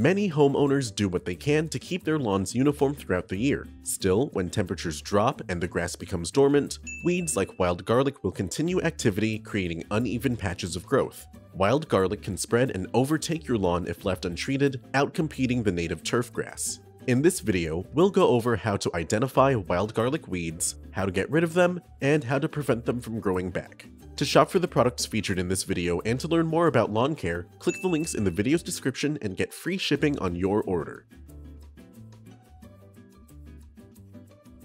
Many homeowners do what they can to keep their lawns uniform throughout the year. Still, when temperatures drop and the grass becomes dormant, weeds like wild garlic will continue activity, creating uneven patches of growth. Wild garlic can spread and overtake your lawn if left untreated, outcompeting the native turf grass. In this video, we'll go over how to identify wild garlic weeds, how to get rid of them, and how to prevent them from growing back. To shop for the products featured in this video and to learn more about lawn care, click the links in the video's description and get free shipping on your order.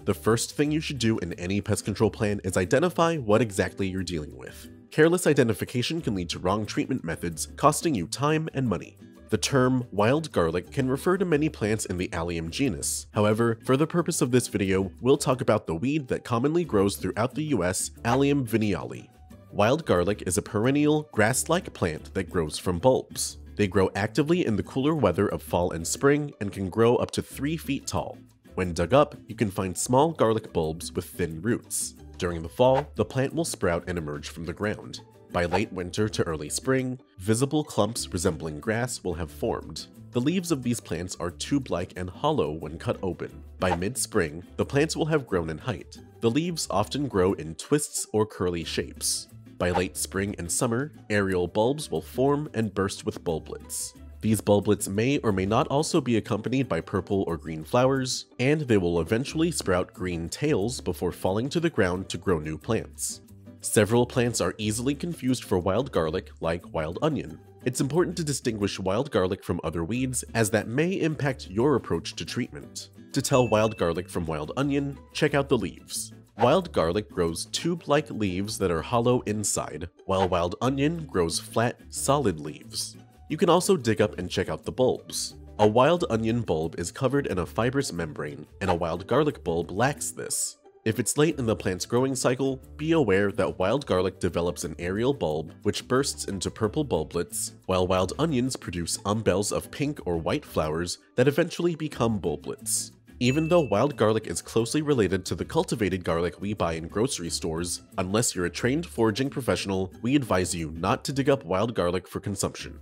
The first thing you should do in any pest control plan is identify what exactly you're dealing with. Careless identification can lead to wrong treatment methods, costing you time and money. The term wild garlic can refer to many plants in the Allium genus. However, for the purpose of this video, we'll talk about the weed that commonly grows throughout the US, Allium vineale. Wild garlic is a perennial, grass-like plant that grows from bulbs. They grow actively in the cooler weather of fall and spring and can grow up to 3 feet tall. When dug up, you can find small garlic bulbs with thin roots. During the fall, the plant will sprout and emerge from the ground. By late winter to early spring, visible clumps resembling grass will have formed. The leaves of these plants are tube-like and hollow when cut open. By mid-spring, the plants will have grown in height. The leaves often grow in twists or curly shapes. By late spring and summer, aerial bulbs will form and burst with bulblets. These bulblets may or may not also be accompanied by purple or green flowers, and they will eventually sprout green tails before falling to the ground to grow new plants. Several plants are easily confused for wild garlic, like wild onion. It's important to distinguish wild garlic from other weeds, as that may impact your approach to treatment. To tell wild garlic from wild onion, check out the leaves. Wild garlic grows tube-like leaves that are hollow inside, while wild onion grows flat, solid leaves. You can also dig up and check out the bulbs. A wild onion bulb is covered in a fibrous membrane, and a wild garlic bulb lacks this. If it's late in the plant's growing cycle, be aware that wild garlic develops an aerial bulb, which bursts into purple bulblets, while wild onions produce umbels of pink or white flowers that eventually become bulblets. Even though wild garlic is closely related to the cultivated garlic we buy in grocery stores, unless you're a trained foraging professional, we advise you not to dig up wild garlic for consumption.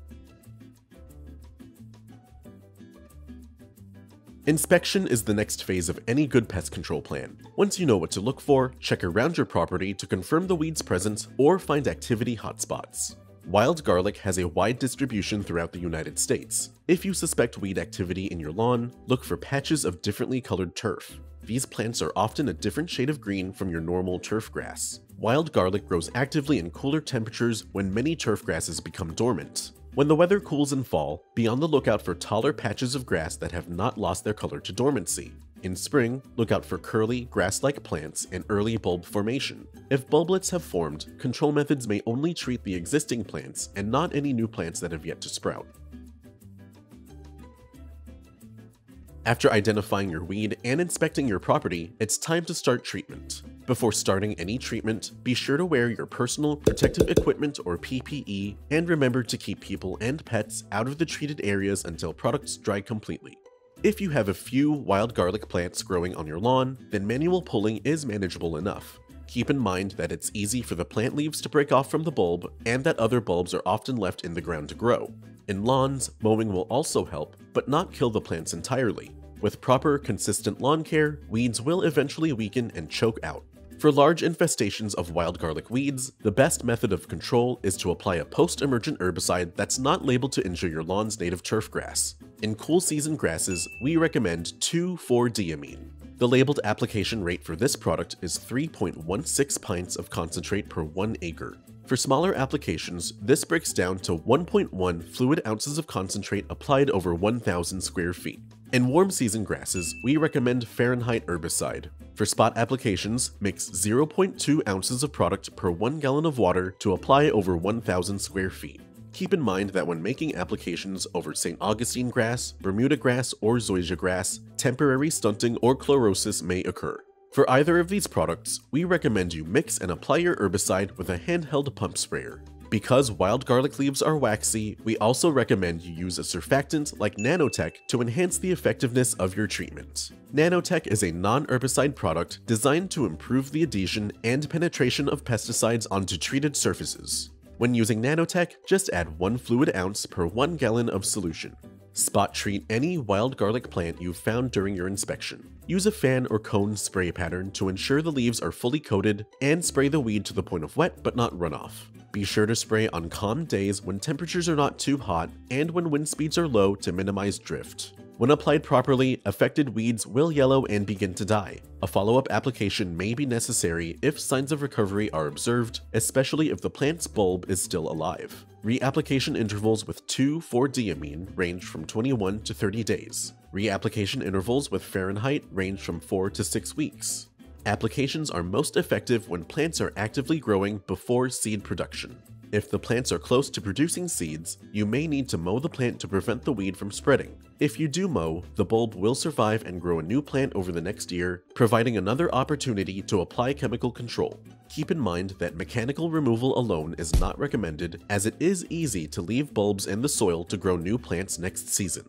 Inspection is the next phase of any good pest control plan. Once you know what to look for, check around your property to confirm the weed's presence or find activity hotspots. Wild garlic has a wide distribution throughout the United States. If you suspect weed activity in your lawn, look for patches of differently colored turf. These plants are often a different shade of green from your normal turf grass. Wild garlic grows actively in cooler temperatures when many turf grasses become dormant. When the weather cools in fall, be on the lookout for taller patches of grass that have not lost their color to dormancy. In spring, look out for curly, grass-like plants and early bulb formation. If bulblets have formed, control methods may only treat the existing plants and not any new plants that have yet to sprout. After identifying your weed and inspecting your property, it's time to start treatment. Before starting any treatment, be sure to wear your personal protective equipment or PPE, and remember to keep people and pets out of the treated areas until products dry completely. If you have a few wild garlic plants growing on your lawn, then manual pulling is manageable enough. Keep in mind that it's easy for the plant leaves to break off from the bulb and that other bulbs are often left in the ground to grow. In lawns, mowing will also help, but not kill the plants entirely. With proper, consistent lawn care, weeds will eventually weaken and choke out. For large infestations of wild garlic weeds, the best method of control is to apply a post-emergent herbicide that's not labeled to injure your lawn's native turf grass. In cool season grasses, we recommend 2, 4-D Amine. The labeled application rate for this product is 3.16 pints of concentrate per 1 acre. For smaller applications, this breaks down to 1.1 fluid ounces of concentrate applied over 1,000 square feet. In warm season grasses, we recommend Fahrenheit Herbicide. For spot applications, mix 0.2 ounces of product per 1 gallon of water to apply over 1,000 square feet. Keep in mind that when making applications over St. Augustine grass, Bermuda grass, or Zoysia grass, temporary stunting or chlorosis may occur. For either of these products, we recommend you mix and apply your herbicide with a handheld pump sprayer. Because wild garlic leaves are waxy, we also recommend you use a surfactant like Nanotek to enhance the effectiveness of your treatment. Nanotek is a non-herbicide product designed to improve the adhesion and penetration of pesticides onto treated surfaces. When using Nanotek, just add 1 fluid ounce per 1 gallon of solution. Spot treat any wild garlic plant you've found during your inspection. Use a fan or cone spray pattern to ensure the leaves are fully coated and spray the weed to the point of wet but not runoff. Be sure to spray on calm days when temperatures are not too hot and when wind speeds are low to minimize drift. When applied properly, affected weeds will yellow and begin to die. A follow-up application may be necessary if signs of recovery are observed, especially if the plant's bulb is still alive. Reapplication intervals with 2, 4-D amine range from 21 to 30 days. Reapplication intervals with Fahrenheit range from 4 to 6 weeks. Applications are most effective when plants are actively growing before seed production. If the plants are close to producing seeds, you may need to mow the plant to prevent the weed from spreading. If you do mow, the bulb will survive and grow a new plant over the next year, providing another opportunity to apply chemical control. Keep in mind that mechanical removal alone is not recommended, as it is easy to leave bulbs in the soil to grow new plants next season.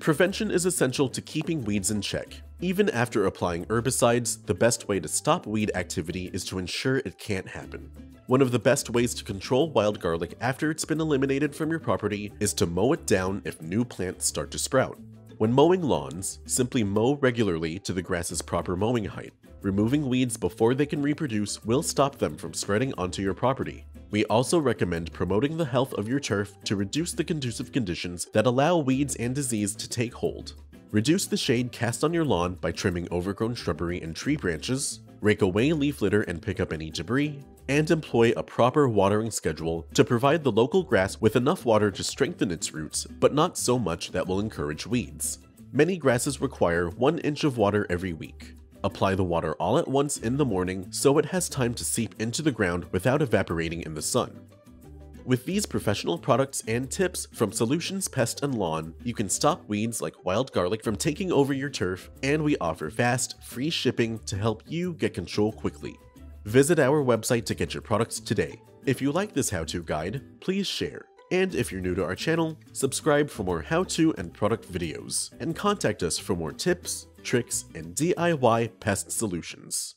Prevention is essential to keeping weeds in check. Even after applying herbicides, the best way to stop weed activity is to ensure it can't happen. One of the best ways to control wild garlic after it's been eliminated from your property is to mow it down if new plants start to sprout. When mowing lawns, simply mow regularly to the grass's proper mowing height. Removing weeds before they can reproduce will stop them from spreading onto your property. We also recommend promoting the health of your turf to reduce the conducive conditions that allow weeds and disease to take hold. Reduce the shade cast on your lawn by trimming overgrown shrubbery and tree branches, rake away leaf litter and pick up any debris, and employ a proper watering schedule to provide the local grass with enough water to strengthen its roots, but not so much that will encourage weeds. Many grasses require 1 inch of water every week. Apply the water all at once in the morning so it has time to seep into the ground without evaporating in the sun. With these professional products and tips from Solutions Pest and Lawn, you can stop weeds like wild garlic from taking over your turf, and we offer fast, free shipping to help you get control quickly. Visit our website to get your products today. If you like this how-to guide, please share. And if you're new to our channel, subscribe for more how-to and product videos, and contact us for more tips, tricks, and DIY pest solutions.